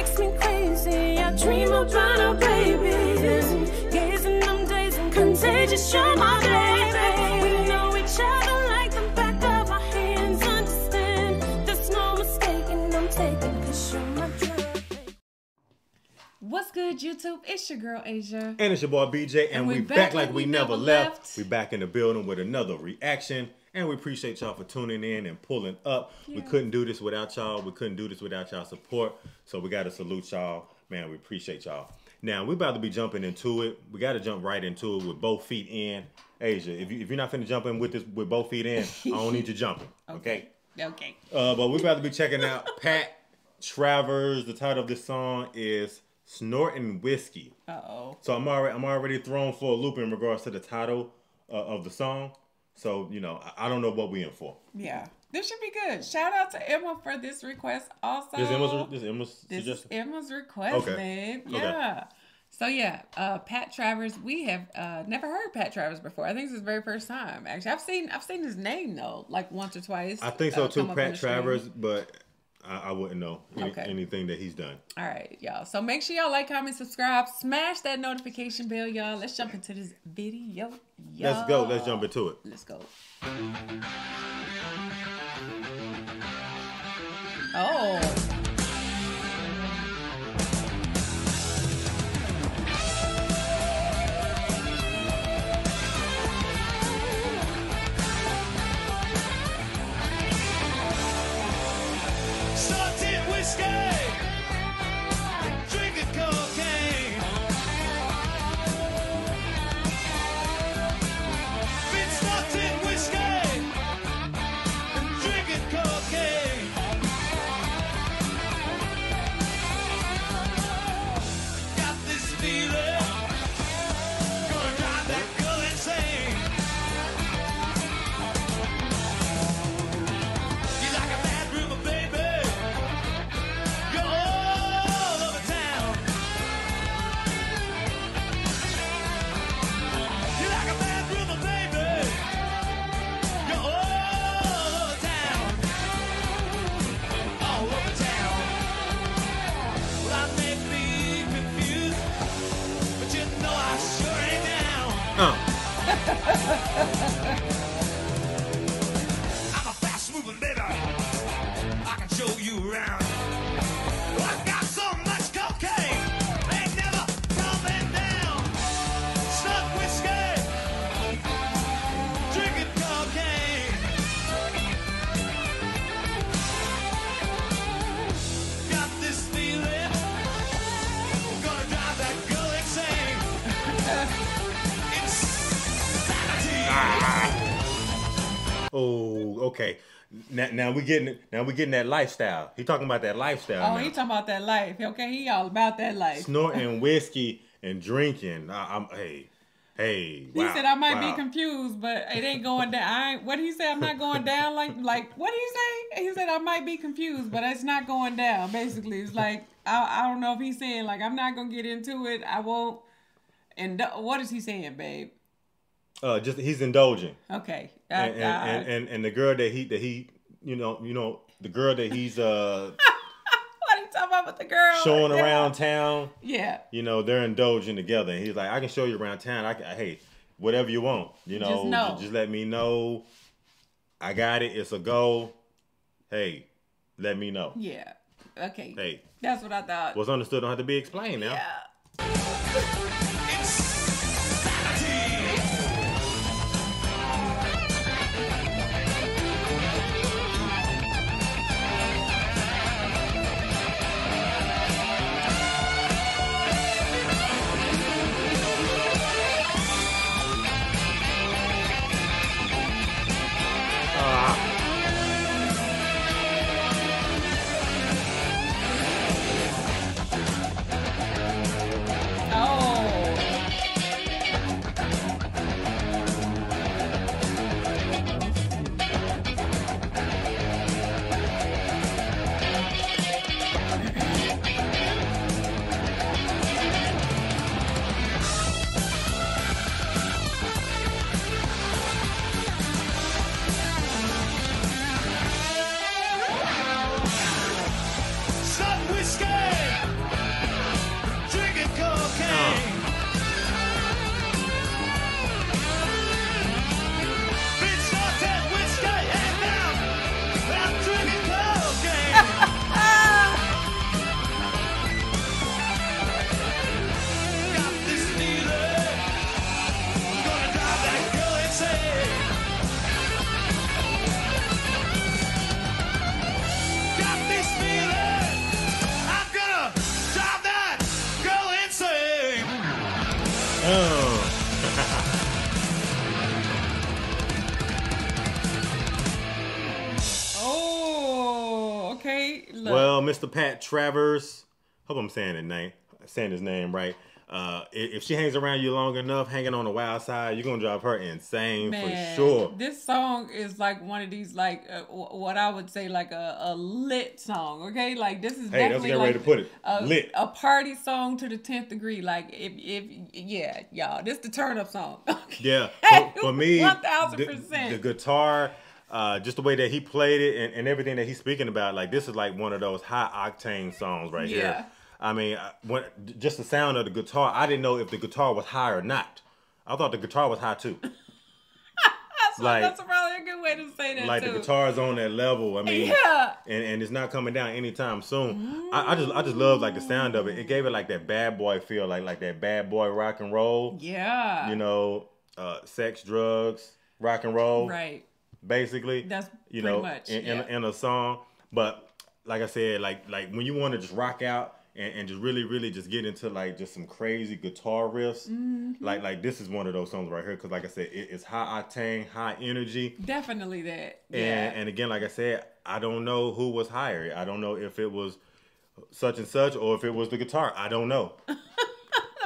makes me crazy. I dream about our babies, gazing on days and contagious. You're my baby. We know each other like the back of our hands. Understand, there's no mistaking. I'm taking cause you're my drug. What's good, YouTube? It's your girl Asia, and it's your boy BJ, and we back like we never left. We back in the building with another reaction. And we appreciate y'all for tuning in and pulling up. Yeah. We couldn't do this without y'all. We couldn't do this without y'all support. So we got to salute y'all. Man, we appreciate y'all. Now, we're about to be jumping into it. We got to jump right into it with both feet in. Asia, if you're not finna jump in with this with both feet in, I don't need you jumping. Okay? Okay. But we're about to be checking out Pat Travers. The title of this song is Snortin Whiskey. Uh-oh. So I'm already thrown for a loop in regards to the title of the song. So, you know, I don't know what we in for. Yeah. This should be good. Shout out to Emma for this request also. This is Emma's request, okay. Man. Yeah. Okay. So, yeah. Pat Travers. We have never heard Pat Travers before. I think this is his very first time, actually. I've seen his name, though, like once or twice. I think so, too. Pat Travers, but I wouldn't know anything that he's done. All right, y'all. So, make sure y'all like, comment, subscribe. Smash that notification bell, y'all. Let's jump into this video. Yo. Let's go. Let's jump into it. Let's go. Oh. Snortin whiskey. Oh, okay. Now we getting that lifestyle. He talking about that lifestyle. Oh, now. He talking about that life. Okay, he all about that life. Snorting whiskey and drinking. Hey. Wow, he said I might be confused, but it ain't going down. What did he say? I'm not going down. Like what did he say? He said I might be confused, but it's not going down. Basically, it's like I don't know if he's saying like I'm not gonna get into it. I won't. And what is he saying, babe? Just he's indulging. Okay. And the girl that he the girl that he's what are you talking about with the girl showing around town? Yeah. You know, they're indulging together and he's like, I can show you around town. Hey, whatever you want, just let me know. I got it. It's a go. Hey, let me know. Yeah. Okay. Hey. That's what I thought. What's understood don't have to be explained now. Yeah. Oh. Oh, okay. Look. Well, Mr. Pat Travers, hope I'm saying his name right. If she hangs around you long enough, hanging on the wild side, you're going to drive her insane, man, for sure. This song is like one of these, like, what I would say, like a lit song, okay? Like, this is definitely like to put it. Lit. A party song to the 10th degree. Like, yeah, y'all, this is the turn-up song. Yeah, for me, 1000%. The guitar, just the way that he played it and everything that he's speaking about, like, this is like one of those high-octane songs right here. Yeah. I mean, just the sound of the guitar. I didn't know if the guitar was high or not. I thought the guitar was high too. That's probably a good way to say that. Like too. The guitar's on that level. I mean, yeah. And it's not coming down anytime soon. I just love like the sound of it. It gave it like that bad boy feel, like that bad boy rock and roll. Yeah. You know, sex, drugs, rock and roll. Right. Basically. That's you know much, in a song. But like I said, like when you want to just rock out. And just really just get into like just some crazy guitar riffs. Mm-hmm. Like this is one of those songs right here because like I said, it's high octane, high energy. Definitely that. Yeah. And again, like I said, I don't know who was hired. I don't know if it was such and such or if it was the guitar. I don't know. The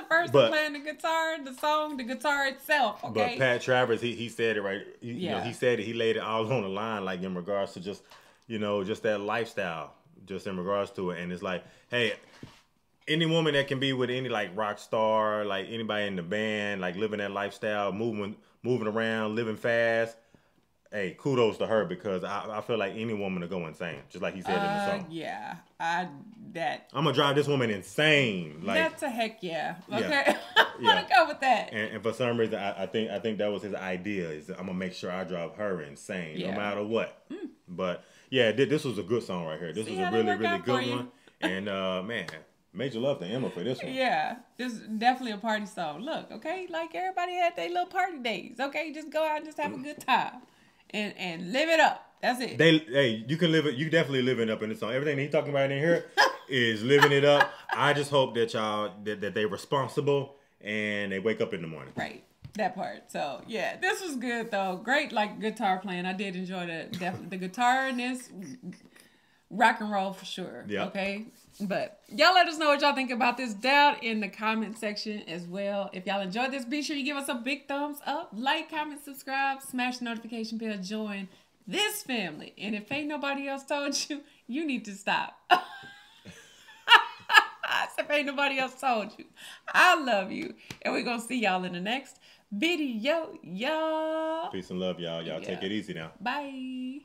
person playing the guitar, the song, the guitar itself. Okay. But Pat Travers, he said it right. You know, he said it. He laid it all on the line, like in regards to just you know just that lifestyle. Just in regards to it, and it's like, hey, any woman that can be with any like rock star, like anybody in the band, like living that lifestyle, moving around, living fast, hey, kudos to her because I feel like any woman will go insane, just like he said in the song. Yeah, I'm gonna drive this woman insane. Like, that's a heck yeah. Okay, yeah. I'm gonna go with that. And for some reason, I think that was his idea. Is I'm gonna make sure I drive her insane, no matter what. Mm. But. Yeah, this was a good song right here. This was a really good one. And, man, major love to Emma for this one. Yeah, this is definitely a party song. Look, okay, like everybody had their little party days, okay? Just go out and just have a good time and live it up. That's it. Hey, you can live it. You definitely living up in this song. Everything he's talking about in here is living it up. I just hope that y'all, that they're responsible and they wake up in the morning. Right. That part. So, yeah, this was good, though. Great, like, guitar playing. I did enjoy the guitar in this. Rock and roll for sure. Yeah. Okay? But y'all let us know what y'all think about this down in the comment section as well. If y'all enjoyed this, be sure you give us a big thumbs up. Like, comment, subscribe, smash the notification bell, join this family. And if ain't nobody else told you, you need to stop. If ain't nobody else told you, I love you. And we're going to see y'all in the next video, y'all. Peace and love, y'all. Y'all take it easy now. Bye.